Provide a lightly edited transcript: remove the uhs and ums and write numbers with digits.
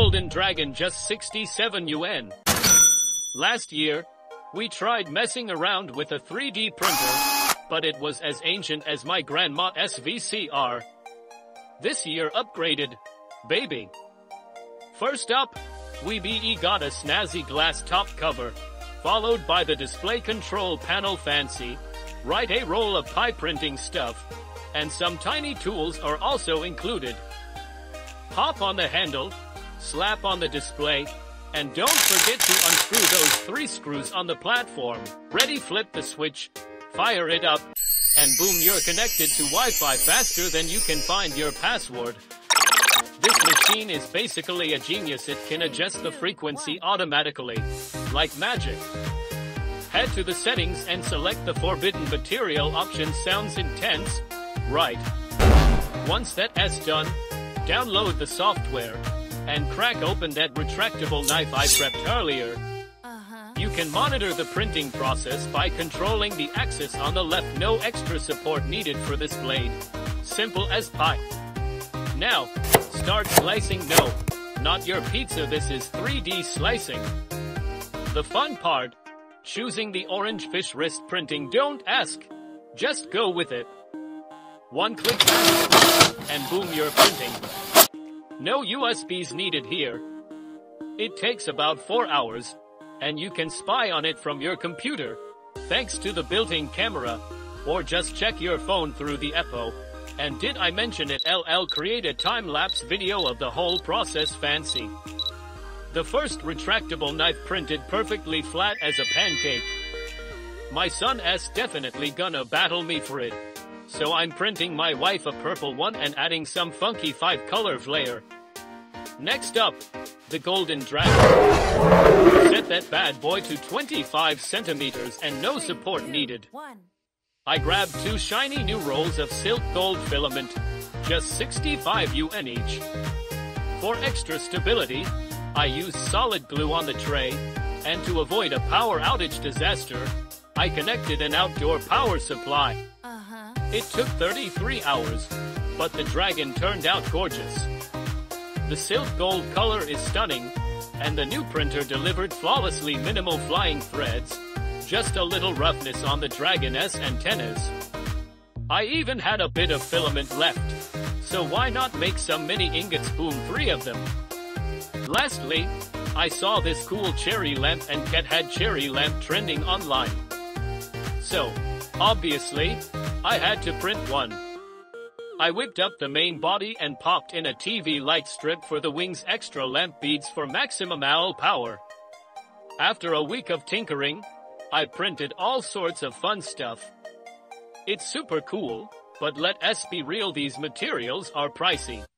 golden dragon just 67 yuan. Last year, we tried messing around with a 3D printer, but it was as ancient as my grandma's VCR. This year upgraded, baby. First up, we got a snazzy glass top cover, followed by the display control panel fancy, right a roll of pie printing stuff, and some tiny tools are also included. Hop on the handle, slap on the display, and don't forget to unscrew those 3 screws on the platform. Ready, flip the switch, fire it up, and boom, you're connected to Wi-Fi faster than you can find your password. This machine is basically a genius. It can adjust the frequency automatically, like magic. Head to the settings and select the forbidden material option. Sounds intense, right? Once that's done, download the software and crack open that retractable knife I prepped earlier. You can monitor the printing process by controlling the axis on the left. No extra support needed for this blade. Simple as pie. Now, start slicing. No, not your pizza. This is 3D slicing. The fun part, choosing the orange fish wrist printing. Don't ask, just go with it. One click and boom, you're printing. No USBs needed here. It takes about 4 hours, and you can spy on it from your computer, thanks to the built-in camera, or just check your phone through the app. And did I mention it? LL create a time-lapse video of the whole process. Fancy. The first retractable knife printed perfectly flat as a pancake. My son's definitely gonna battle me for it, so I'm printing my wife a purple one and adding some funky 5-color flair. Next up, the golden dragon. Set that bad boy to 25 centimeters and no support needed. I grabbed 2 shiny new rolls of silk gold filament, just 65 yuan each. For extra stability, I used solid glue on the tray, and to avoid a power outage disaster, I connected an outdoor power supply. It took 33 hours, but the dragon turned out gorgeous. The silk gold color is stunning, and the new printer delivered flawlessly. Minimal flying threads, just a little roughness on the dragon's antennas. I even had a bit of filament left, so why not make some mini ingots? Boom, 3 of them. Lastly, I saw this cool cherry lamp and had cherry lamp trending online. So, obviously, I had to print one. I whipped up the main body and popped in a TV light strip for the wings, extra lamp beads for maximum owl power. After a week of tinkering, I printed all sorts of fun stuff. It's super cool, but let's be real, these materials are pricey.